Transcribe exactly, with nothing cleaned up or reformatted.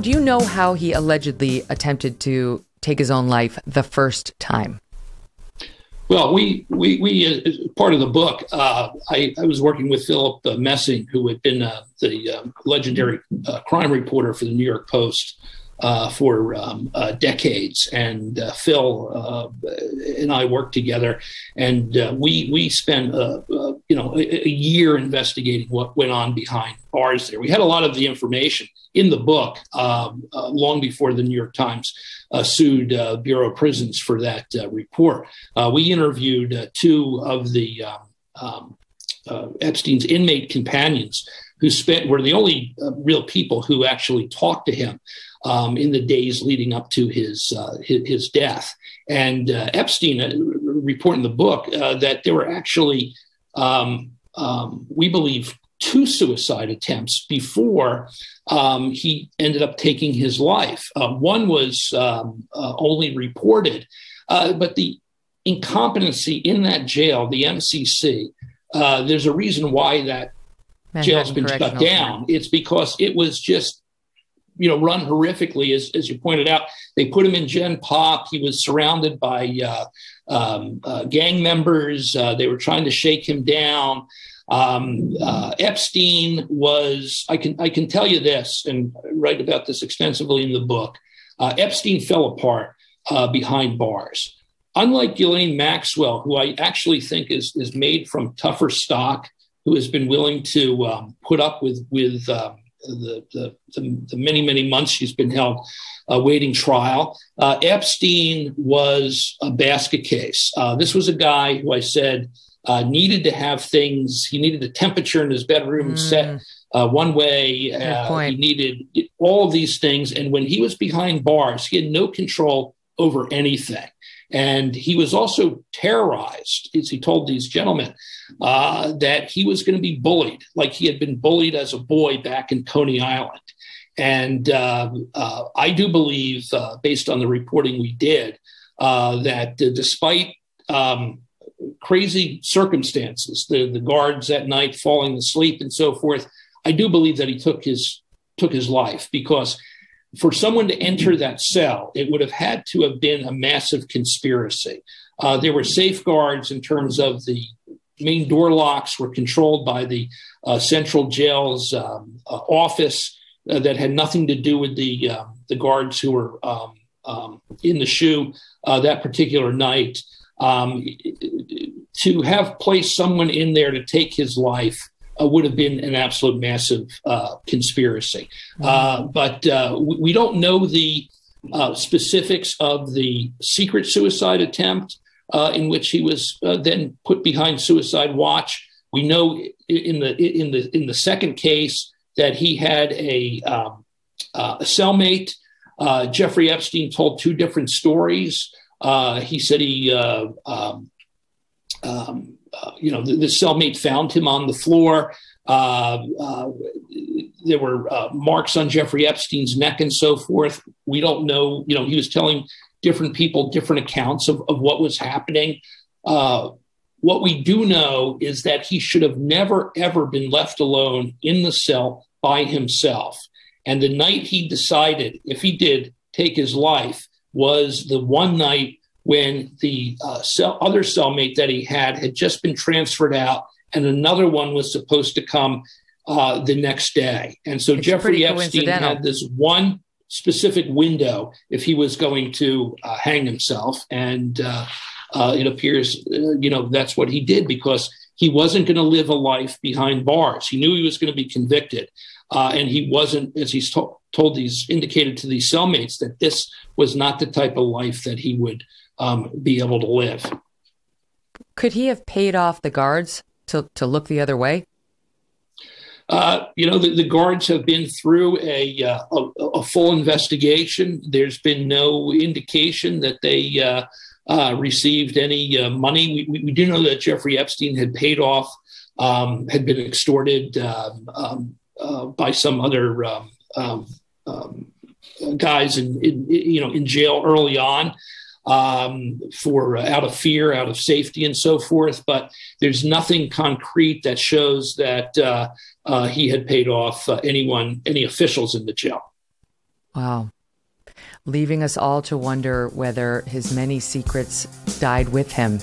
Do you know how he allegedly attempted to take his own life the first time? Well, we, we, we as part of the book, uh, I, I was working with Philip uh, Messing, who had been uh, the uh, legendary uh, crime reporter for the New York Post uh, for um, uh, decades. And uh, Phil uh, and I worked together, and uh, we we spent uh, uh, you know a, a year investigating what went on behind bars there. We had a lot of the information in the book um, uh, long before the New York Times Uh, sued uh, Bureau of Prisons for that uh, report. Uh, we interviewed uh, two of the um, um, uh, Epstein's inmate companions who spent, were the only uh, real people who actually talked to him um, in the days leading up to his uh, his, his death. And uh, Epstein uh, report in the book uh, that there were actually, um, um, we believe, two suicide attempts before um, he ended up taking his life. Uh, one was um, uh, only reported, uh, but the incompetency in that jail, the M C C, uh, there's a reason why that Manhattan jail's been shut down. Plan. It's because it was just, you know, run horrifically, as, as you pointed out. They put him in Gen Pop. He was surrounded by uh, um, uh, gang members. Uh, they were trying to shake him down. Um, uh, Epstein was, I can, I can tell you this, and I write about this extensively in the book. Uh, Epstein fell apart uh, behind bars. Unlike Ghislaine Maxwell, who I actually think is, is made from tougher stock, who has been willing to um, put up with, with um, the, the, the, the many, many months she's been held uh, waiting trial. Uh, Epstein was a basket case. Uh, this was a guy who I said, Uh, needed to have things. He needed the temperature in his bedroom mm. set uh, one way. Uh, he needed all of these things. And when he was behind bars, he had no control over anything. And he was also terrorized, as he told these gentlemen, uh, that he was going to be bullied, like he had been bullied as a boy back in Coney Island. And uh, uh, I do believe, uh, based on the reporting we did, uh, that uh, despite um, crazy circumstances, the, the guards at night falling asleep and so forth, I do believe that he took his took his life, because for someone to enter that cell, it would have had to have been a massive conspiracy. Uh, there were safeguards in terms of the main door locks were controlled by the uh, central jail's um, uh, office uh, that had nothing to do with the, uh, the guards who were um, um, in the shoe uh, that particular night. Um, to have placed someone in there to take his life uh, would have been an absolute massive uh, conspiracy. Mm-hmm. Uh, but uh, we, we don't know the uh, specifics of the secret suicide attempt uh, in which he was uh, then put behind suicide watch. We know in the in the in the second case that he had a, um, uh, a cellmate. Uh, Jeffrey Epstein told two different stories. Uh, he said he, uh, um, um, uh, you know, the, the cellmate found him on the floor. Uh, uh, there were uh, marks on Jeffrey Epstein's neck and so forth. We don't know. You know, he was telling different people different accounts of, of what was happening. Uh, what we do know is that he should have never, ever been left alone in the cell by himself. And the night he decided, if he did take his life, was the one night when the uh, cell, other cellmate that he had had just been transferred out, and another one was supposed to come uh, the next day. And so it's Jeffrey Epstein had this one specific window if he was going to uh, hang himself. And uh, uh, it appears, uh, you know, that's what he did, because he wasn't going to live a life behind bars. He knew he was going to be convicted. Uh, and he wasn't, as he's to- told these, indicated to these cellmates, that this was not the type of life that he would um, be able to live. Could he have paid off the guards to, to look the other way? Uh, you know, the, the guards have been through a, uh, a, a full investigation. There's been no indication that they uh, uh, received any uh, money. We, we do know that Jeffrey Epstein had paid off, um, had been extorted uh, um Uh, by some other um, um, um, guys in, in, you know, in jail early on um, for uh, out of fear, out of safety, and so forth. But there's nothing concrete that shows that uh, uh, he had paid off uh, anyone, any officials in the jail. Wow. Leaving us all to wonder whether his many secrets died with him.